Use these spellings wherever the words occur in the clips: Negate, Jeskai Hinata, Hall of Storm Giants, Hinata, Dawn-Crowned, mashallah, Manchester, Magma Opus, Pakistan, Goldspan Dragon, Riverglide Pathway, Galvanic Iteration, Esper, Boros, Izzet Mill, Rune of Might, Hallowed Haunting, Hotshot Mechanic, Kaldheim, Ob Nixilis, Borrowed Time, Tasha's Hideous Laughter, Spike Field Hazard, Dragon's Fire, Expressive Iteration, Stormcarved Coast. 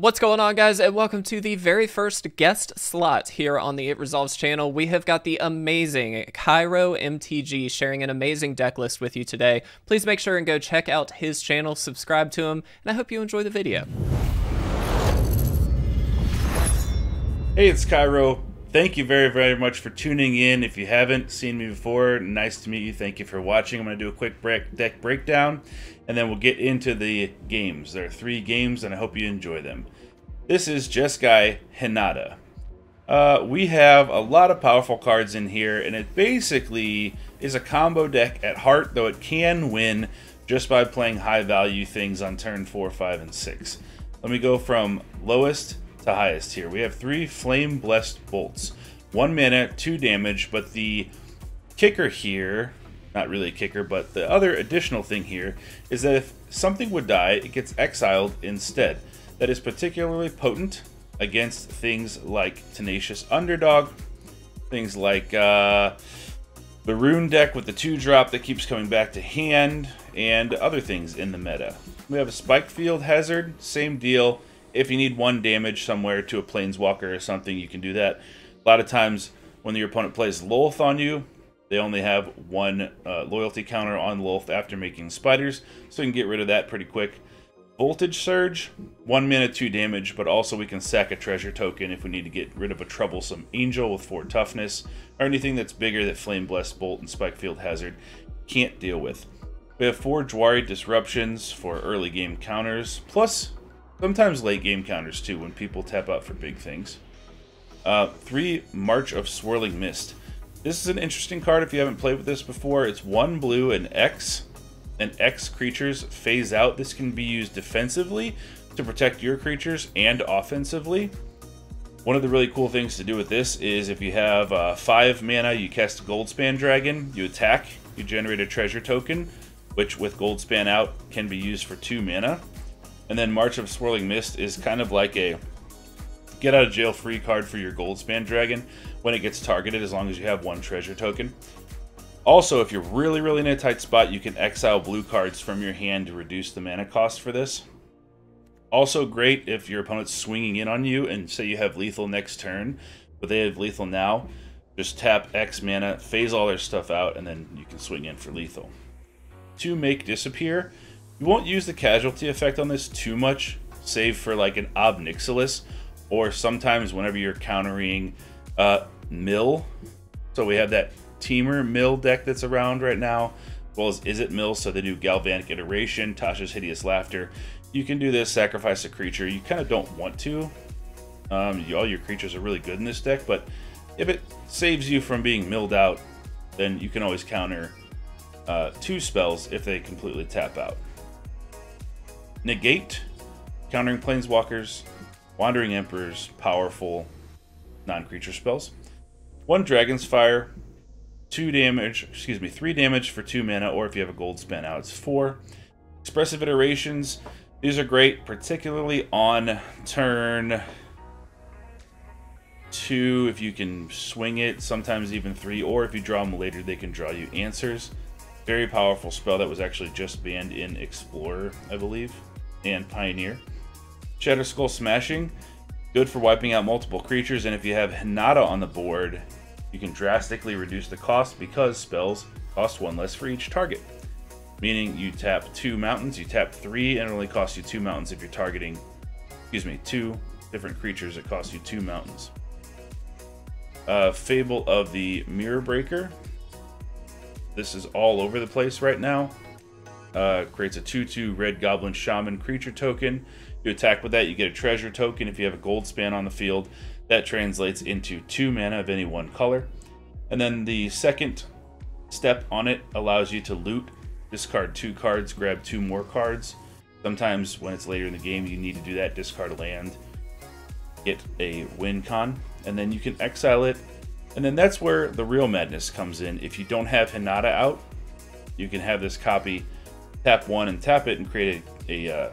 What's going on, guys, and welcome to the very first guest slot here on the It Resolves channel. We have got the amazing Kaero MTG sharing an amazing deck list with you today. Please make sure and go check out his channel, subscribe to him, and I hope you enjoy the video. Hey, it's Kaero. Thank you very, very much for tuning in. If you haven't seen me before, nice to meet you. Thank you for watching. I'm going to do a quick deck breakdown, and then we'll get into the games. There are three games, and I hope you enjoy them. This is Jeskai Hinata. We have a lot of powerful cards in here, and it basically is a combo deck at heart, though it can win just by playing high-value things on turn 4, 5, and 6. Let me go from lowest to highest here. We have three Flame-Blessed Bolts. 1 mana, 2 damage, but the kicker here, not really a kicker, but the other additional thing here is that if something would die, it gets exiled instead. That is particularly potent against things like Tenacious Underdog, things like the Rune deck with the 2-drop that keeps coming back to hand, and other things in the meta. We have a Spike Field Hazard, same deal. If you need 1 damage somewhere to a planeswalker or something, you can do that. A lot of times when your opponent plays Lolth on you, they only have 1 loyalty counter on Lolth after making spiders, so you can get rid of that pretty quick. Voltage Surge, 1 mana, 2 damage, but also we can sack a treasure token if we need to get rid of a troublesome angel with 4 toughness, or anything that's bigger that Flame Blessed Bolt and Spike Field Hazard can't deal with. We have 4 Jwari Disruptions for early game counters, plus sometimes late game counters too, when people tap out for big things. 3 March of Swirling Mist. This is an interesting card if you haven't played with this before. It's 1 blue and X, and X creatures phase out. This can be used defensively to protect your creatures and offensively. One of the really cool things to do with this is if you have 5 mana, you cast Goldspan Dragon, you attack, you generate a treasure token, which with Goldspan out can be used for 2 mana. And then March of Swirling Mist is kind of like a get out of jail free card for your Goldspan Dragon when it gets targeted, as long as you have 1 treasure token. Also, if you're really, really in a tight spot, you can exile blue cards from your hand to reduce the mana cost for this. Also great if your opponent's swinging in on you and say you have lethal next turn, but they have lethal now. Just tap X mana, phase all their stuff out, and then you can swing in for lethal. 2 Make Disappear. You won't use the casualty effect on this too much, save for like an Ob Nixilis, or sometimes whenever you're countering Mill. So we have that Teemer Mill deck that's around right now, as well as Izzet Mill, so they do Galvanic Iteration, Tasha's Hideous Laughter. You can do this, sacrifice a creature. You kind of don't want to. All your creatures are really good in this deck, but if it saves you from being milled out, then you can always counter 2 spells if they completely tap out. Negate, countering planeswalkers, Wandering Emperors, powerful non-creature spells. 1 Dragon's Fire, 3 damage for 2 mana, or if you have a Goldspan out, it's 4. Expressive Iterations, these are great, particularly on turn 2, if you can swing it, sometimes even 3, or if you draw them later, they can draw you answers. Very powerful spell that was actually just banned in Explorer, I believe, and Pioneer. Shatterskull Smashing, good for wiping out multiple creatures, and if you have Hinata on the board, you can drastically reduce the cost because spells cost 1 less for each target. Meaning you tap 2 mountains, you tap 3, and it only costs you 2 mountains if you're targeting, 2 different creatures, it costs you 2 mountains. Fable of the Mirror-Breaker. This is all over the place right now. Creates a 2/2 Red Goblin Shaman creature token. You attack with that, you get a treasure token. If you have a Goldspan on the field, that translates into 2 mana of any one color. And then the second step on it allows you to loot, discard 2 cards, grab 2 more cards. Sometimes when it's later in the game, you need to do that, discard land, get a win-con, and then you can exile it. And then that's where the real madness comes in. If you don't have Hinata out, you can have this copy, tap 1 and tap it, and create a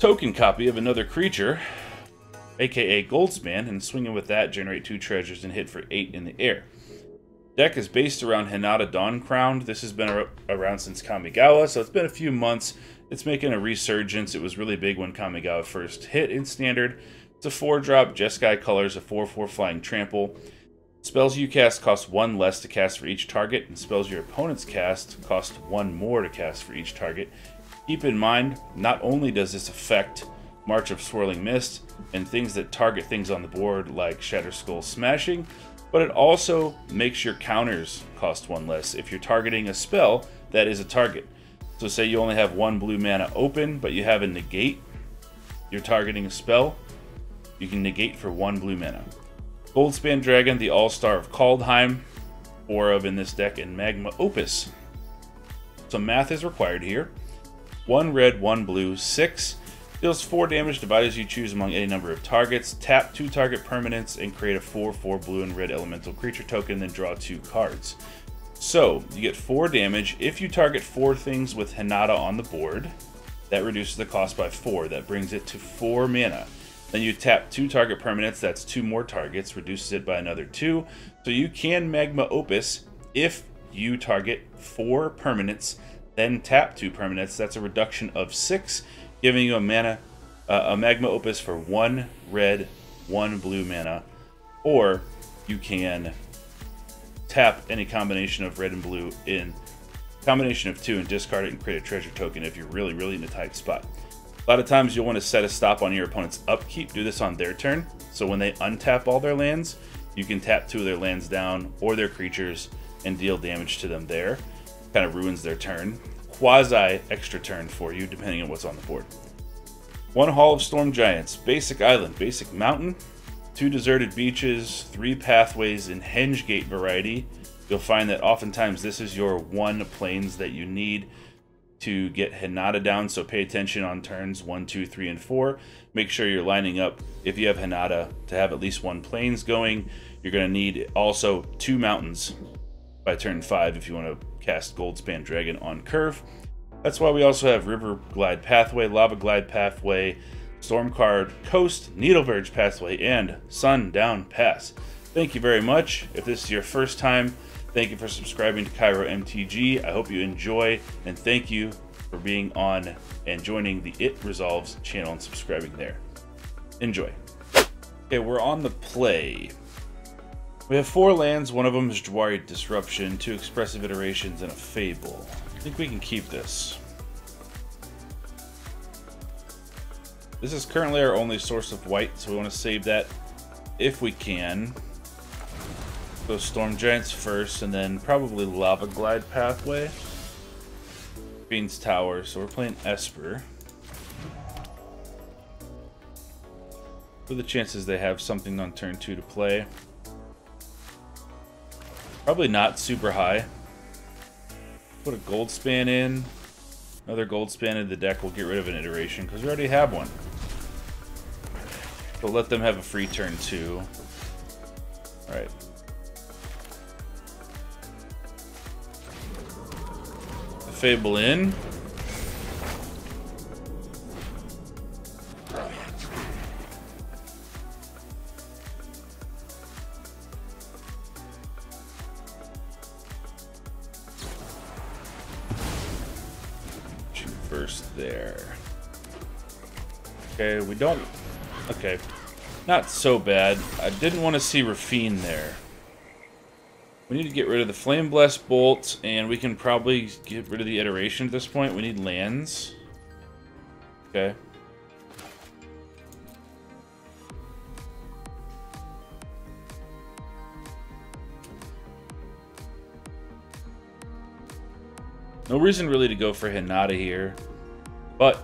token copy of another creature, aka Goldspan, and swing it with that, generate 2 treasures, and hit for 8 in the air. Deck is based around Hinata Dawn-Crowned. This has been around since Kamigawa, so it's been a few months. It's making a resurgence. It was really big when Kamigawa first hit in Standard. It's a 4-drop, Jeskai colors, a 4/4 flying trample. Spells you cast cost 1 less to cast for each target, and spells your opponents cast cost 1 more to cast for each target. Keep in mind, not only does this affect March of Swirling Mist and things that target things on the board like Shatterskull Smashing, but it also makes your counters cost 1 less if you're targeting a spell that is a target. So say you only have 1 blue mana open, but you have a Negate, you're targeting a spell, you can negate for 1 blue mana. Goldspan Dragon, the all-star of Kaldheim, 4 of in this deck, and Magma Opus. Some math is required here. 1 red, 1 blue, 6. Deals 4 damage to bodies you choose among any number of targets. Tap 2 target permanents and create a 4/4 blue and red elemental creature token, then draw 2 cards. So you get 4 damage. If you target 4 things with Hinata on the board, that reduces the cost by 4. That brings it to 4 mana. Then you tap 2 target permanents, that's 2 more targets, reduces it by another 2. So you can Magma Opus if you target 4 permanents, then tap 2 permanents, that's a reduction of 6, giving you a Magma Opus for 1 red, 1 blue mana. Or you can tap any combination of red and blue in combination of 2 and discard it and create a treasure token if you're really, really in a tight spot. A lot of times you'll want to set a stop on your opponent's upkeep, do this on their turn, so when they untap all their lands, you can tap 2 of their lands down or their creatures and deal damage to them there. Kind of ruins their turn. Quasi extra turn for you, depending on what's on the board. 1 Hall of Storm Giants, basic island, basic mountain, 2 deserted beaches, 3 pathways in henge gate variety. You'll find that oftentimes this is your 1 planes that you need to get Hinata down, so pay attention on turns 1, 2, 3, and 4. Make sure you're lining up, if you have Hinata, to have at least 1 plains going. You're gonna need also 2 mountains by turn 5 if you wanna cast Goldspan Dragon on curve. That's why we also have Riverglide Pathway, Lavaglide Pathway, Stormcard Coast, Needleverge Pathway, and Sundown Pass. Thank you very much. If this is your first time, thank you for subscribing to Kaero MTG. I hope you enjoy, and thank you for being on and joining the It Resolves channel and subscribing there. Enjoy. Okay, we're on the play. We have 4 lands. One of them is Jwari Disruption, 2 Expressive Iterations, and a Fable. I think we can keep this. This is currently our only source of white, so we want to save that if we can. Go Storm Giants first, and then probably Lavaglide Pathway. Fiend's Tower, so we're playing Esper. For the chances they have something on turn 2 to play. Probably not super high. Put a Goldspan in. Another Goldspan in the deck. We'll get rid of an iteration, because we already have one. But let them have a free turn 2. Alright. Fable in. Shoot first there. Okay, we don't. Okay, not so bad. I didn't want to see Rafine there. We need to get rid of the Flame-Blessed Bolt, and we can probably get rid of the Iteration at this point. We need lands. Okay. No reason really to go for Hinata here, but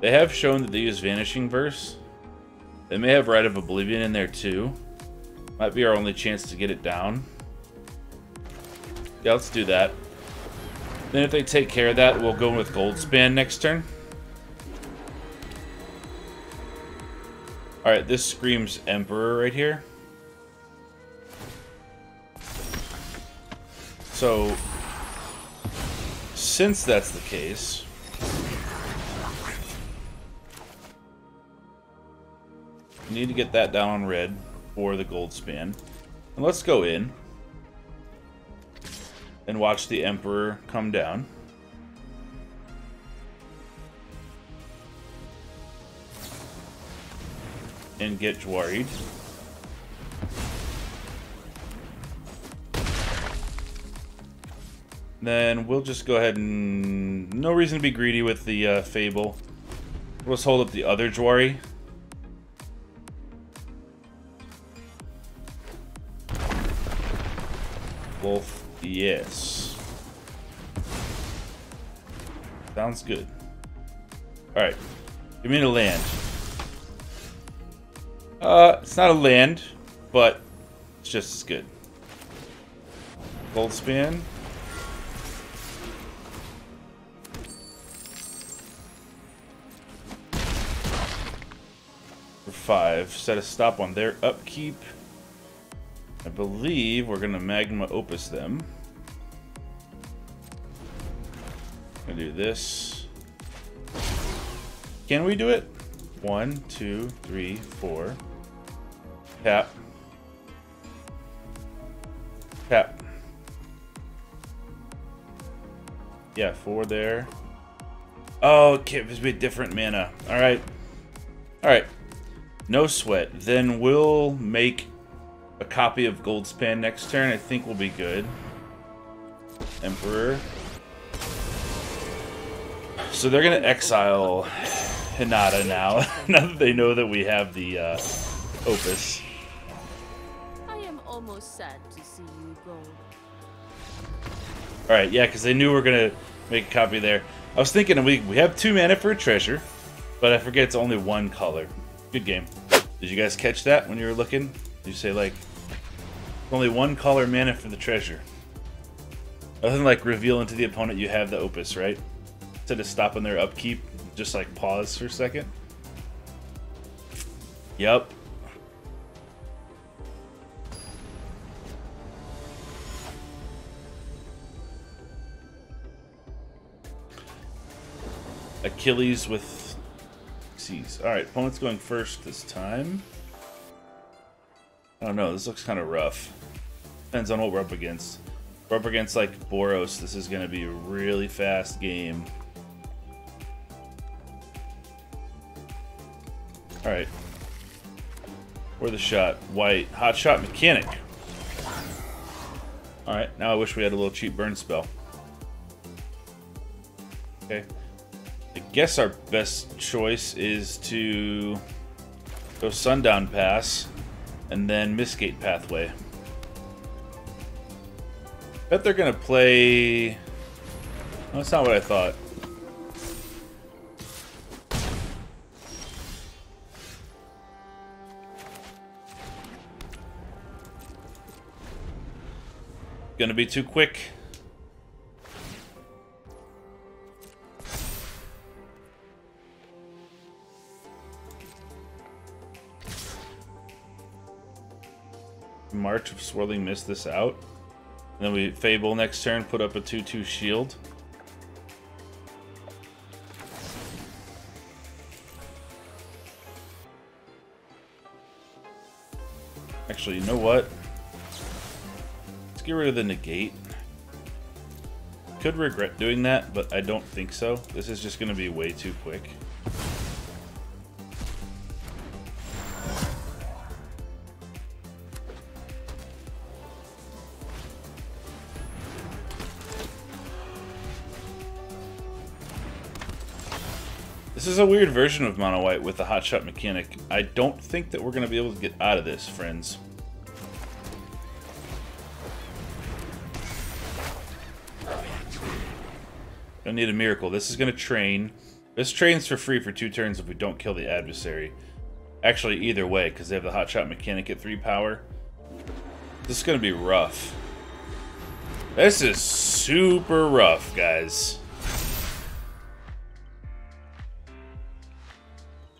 they have shown that they use Vanishing Verse. They may have Rite of Oblivion in there too. Might be our only chance to get it down. Yeah, let's do that. Then if they take care of that, we'll go with Goldspan next turn. Alright, this screams Emperor right here. So, since that's the case, we need to get that down on red for the Goldspan. And let's go in and watch the Emperor come down. and get Jwari'd. Then we'll just go ahead and... no reason to be greedy with the Fable. We'll just hold up the other Jwari. Both, yes. Sounds good. Alright. Give me a land. It's not a land, but it's just as good. Goldspan. Five. Set a stop on their upkeep. I believe we're gonna Magma Opus them. Gonna do this. Can we do it? 1, 2, 3, 4. Tap. Tap. Yeah, 4 there. Oh, okay, it must be a different mana. Alright. Alright. No sweat. Then we'll make a copy of Goldspan next turn. I think we'll be good. Emperor. So they're going to exile Hinata now. Now that they know that we have the Opus. I am almost sad to see you go. Alright, yeah, because they knew we were going to make a copy there. I was thinking we have 2 mana for a treasure, but I forget it's only 1 color. Good game. Did you guys catch that when you were looking? Did you say, like, only 1 color mana for the treasure? Other than, like, revealing to the opponent you have the Opus, right? Instead of stopping their upkeep, just, like, pause for a second. Yep. Achilles with... Alright, opponent's going first this time. I don't know, this looks kind of rough. Depends on what we're up against. If we're up against, like, Boros, this is going to be a really fast game. Alright. For the shot. White. Hotshot Mechanic. Alright, now I wish we had a little cheap burn spell. Okay. I guess our best choice is to go Sundown Pass and then Riverglide Pathway. Bet they're gonna play... no, that's not what I thought. Gonna be too quick. March of Swirling Mist this out. And then we Fable next turn, put up a 2/2 shield. Actually, you know what? Let's get rid of the Negate. Could regret doing that, but I don't think so. This is just going to be way too quick. This is a weird version of Mono White with the Hotshot Mechanic. I don't think that we're going to be able to get out of this, friends. Don't need a miracle. This is going to train. This trains for free for 2 turns if we don't kill the adversary. Actually, either way, because they have the Hotshot Mechanic at 3 power. This is going to be rough. This is super rough, guys.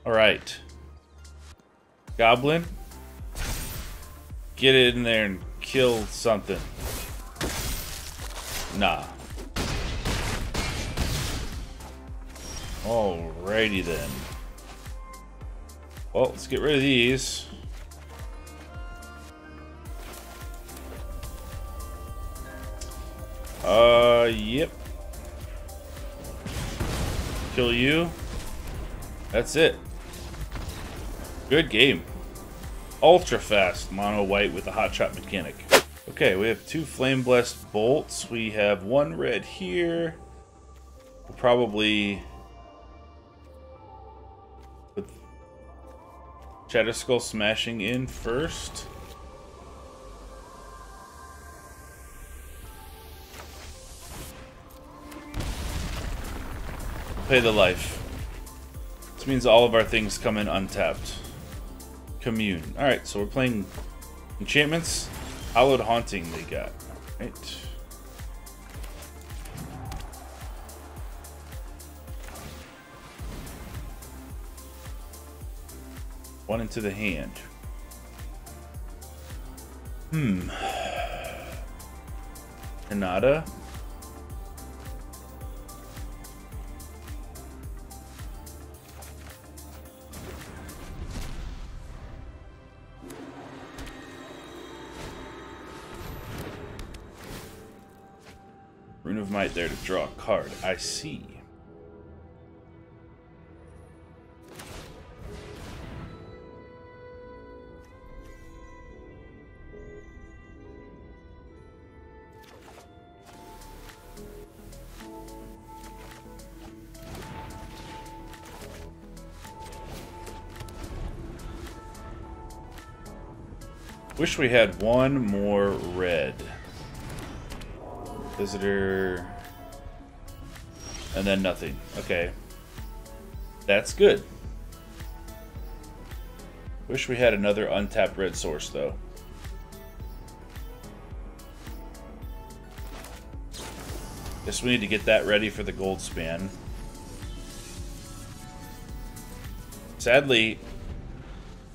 Alright. Goblin. Get in there and kill something. Nah. Alrighty then. Well, let's get rid of these. Yep. Kill you. That's it. Good game. ultra fast Mono White with the Hotshot Mechanic. Okay, we have two Flame-Blessed Bolts. We have one red here. We'll probably put Shatterskull Smashing in first. Pay the life. This means all of our things come in untapped. Commune. Alright, so we're playing enchantments. Hallowed Haunting they got. Alright. One into the hand. Hinata. Rune of Might there to draw a card. I see. Wish we had one more red. Visitor, and then nothing. Okay, that's good. Wish we had another untapped red source though. Guess we need to get that ready for the Goldspan. Sadly,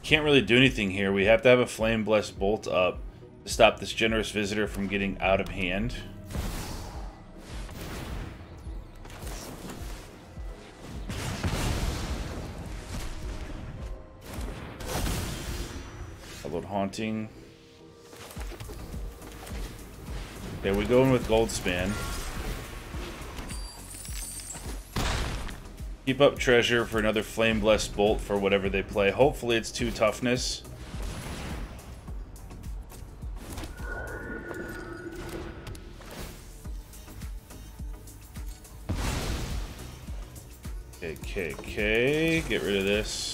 can't really do anything here. We have to have a Flame-Blessed Bolt up to stop this generous visitor from getting out of hand. Haunting. Okay, we go in with Goldspan. Keep up treasure for another Flame-Blessed Bolt for whatever they play. Hopefully it's 2 toughness. Okay. Get rid of this.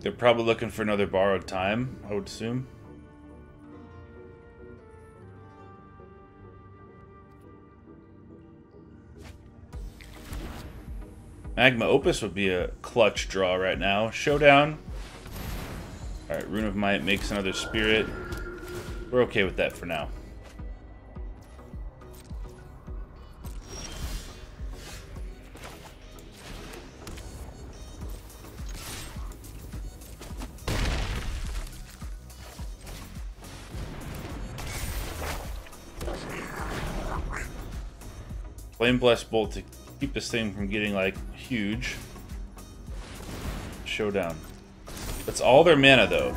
They're probably looking for another borrowed time, I would assume. Magma Opus would be a clutch draw right now. Showdown. Alright, Rune of Might makes another spirit. We're okay with that for now. Flame-Blessed Bolt to keep this thing from getting, like, huge. Showdown. That's all their mana, though.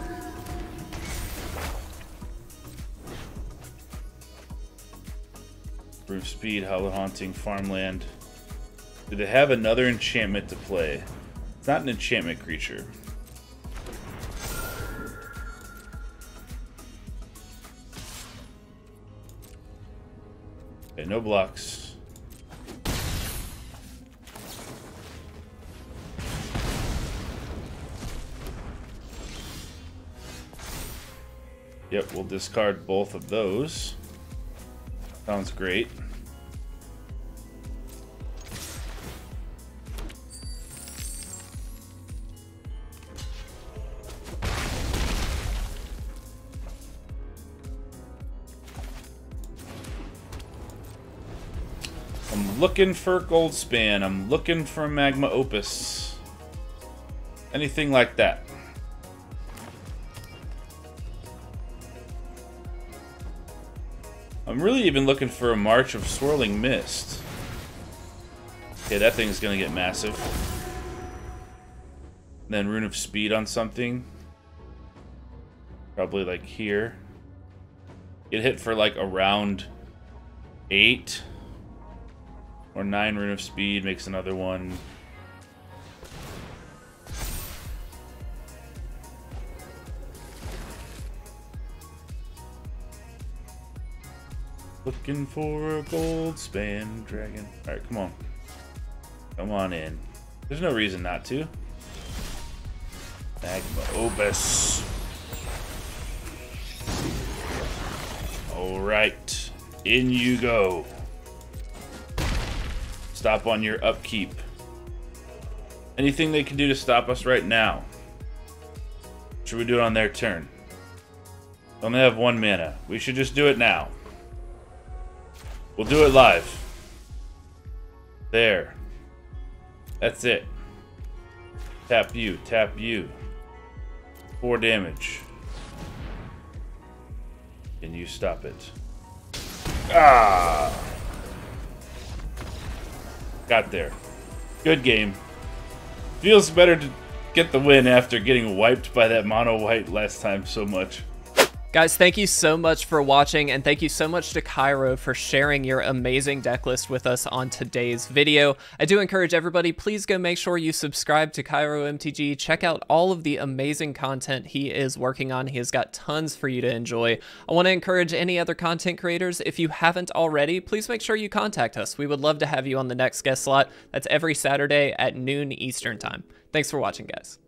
Rune of Speed, Hallowed Haunting, Farmland. Do they have another enchantment to play? It's not an enchantment creature. Okay, no blocks. Yep, we'll discard both of those. Sounds great. I'm looking for Goldspan. I'm looking for Magma Opus. Anything like that. I'm really even looking for a March of Swirling Mist. Okay, that thing's gonna get massive. then Rune of Speed on something. Probably like here. Get hit for like around 8 or 9. Rune of Speed makes another one. Looking for a Goldspan Dragon. All right, come on. Come on in. There's no reason not to. Magma Opus. All right, in you go. Stop on your upkeep. Anything they can do to stop us right now? Should we do it on their turn? They only have 1 mana. We should just do it now. We'll do it live. There. That's it. Tap you. Tap you. 4 damage. Can you stop it? Ah! Got there. Good game. Feels better to get the win after getting wiped by that mono white last time so much. Guys, thank you so much for watching, and thank you so much to Kaero for sharing your amazing deck list with us on today's video. I do encourage everybody, please go make sure you subscribe to Kaero MTG. Check out all of the amazing content he is working on. He has got tons for you to enjoy. I want to encourage any other content creators, if you haven't already, please make sure you contact us. We would love to have you on the next guest slot. That's every Saturday at noon Eastern time. Thanks for watching, guys.